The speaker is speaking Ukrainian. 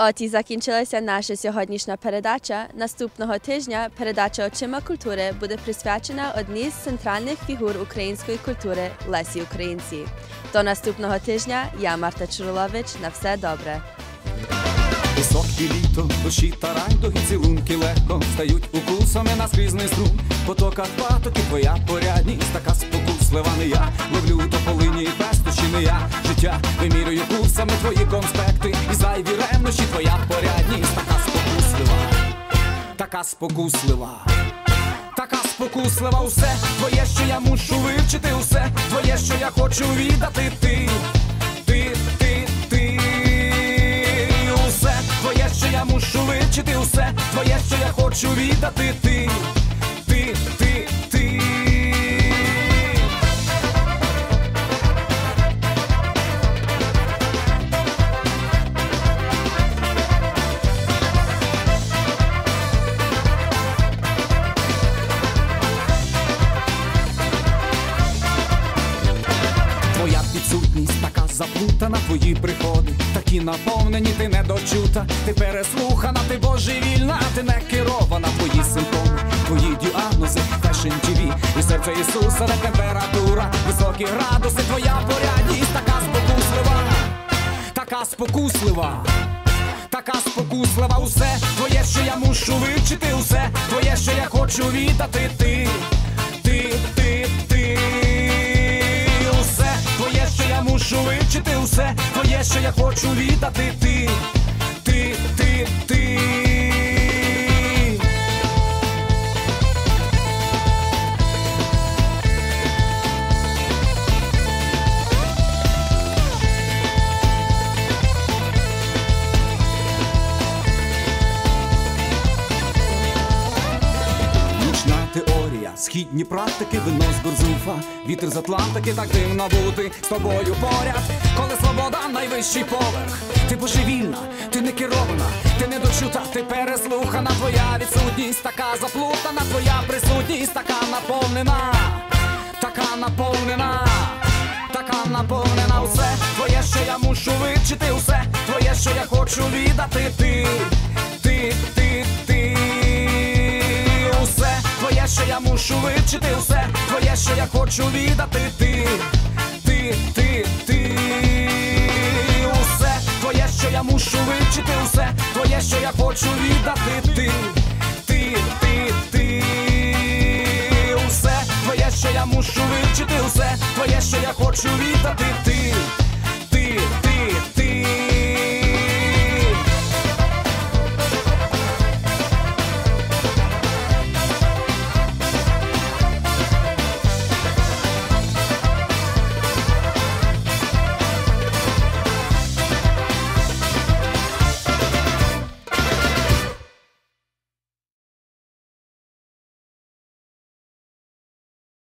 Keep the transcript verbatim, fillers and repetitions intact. От і закінчилася наша сьогоднішня передача. Наступного тижня передача «Очима культури» буде присвячена одній з центральних фігур української культури – Лесі Українці. До наступного тижня. Я Марта Чурилович. На все добре. Високі літо, душі та райдуги, цілунки легко стають укусами на скрізний струм. Потока патоки, твоя порядність, така спокуслива не я. Ловлю до полині і пестощі не я. Життя вимірюю курсами твої конспекти. І зайві ревнощі, твоя порядність, така спокуслива. Така спокуслива. Така спокуслива усе твоє, що я мушу вивчити, усе твоє, що я хочу віддати. Ти, ти, ти, ти. Усе твоє, що я мушу вивчити, усе твоє, що я хочу віддати. Ти, ти, ти, ти. Твоя підсутність така заплутана, твої приходи такі наповнені, ти недочута, ти переслухана, ти божевільна, ти не керована, твої симптоми, твої діагнози, Fashion ті ві, і серце Ісуса, не температура, високі градуси, твоя порядність, така спокуслива, така спокуслива, така спокуслива, усе твоє, що я мушу вивчити, усе твоє, що я хочу віддати. Ти, ти, ти, ти. Усе твоє, що я мушу вивчити, усе твоє, що я хочу віддати. Ти, ти, ти, ти. Східні практики, вино з бурзуфа, вітер з Атлантики, так дивно бути з тобою поряд. Коли свобода – найвищий поверх, ти божевільна, ти не керована, ти недочута, ти переслухана, твоя відсутність така заплутана, твоя присутність така наповнена, така наповнена, така наповнена. Усе твоє, що я мушу вивчити, усе твоє, що я хочу віддати. Ти, ти, ти, ти. Твоє, що я мушу вивчити, усе твоє, що я хочу віддати. Ти, ти, ти, ти. Усе твоє, що я мушу вивчити, усе твоє, що я хочу віддати. Ти, ти, ти, ти. Усе твоє, що я мушу вивчити, усе твоє, що я хочу віддати. Ти.